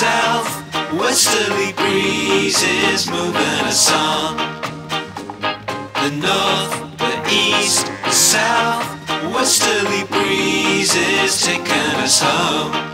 southwesterly breeze is moving us on. The north, the east, the southwesterly breeze is taking us home.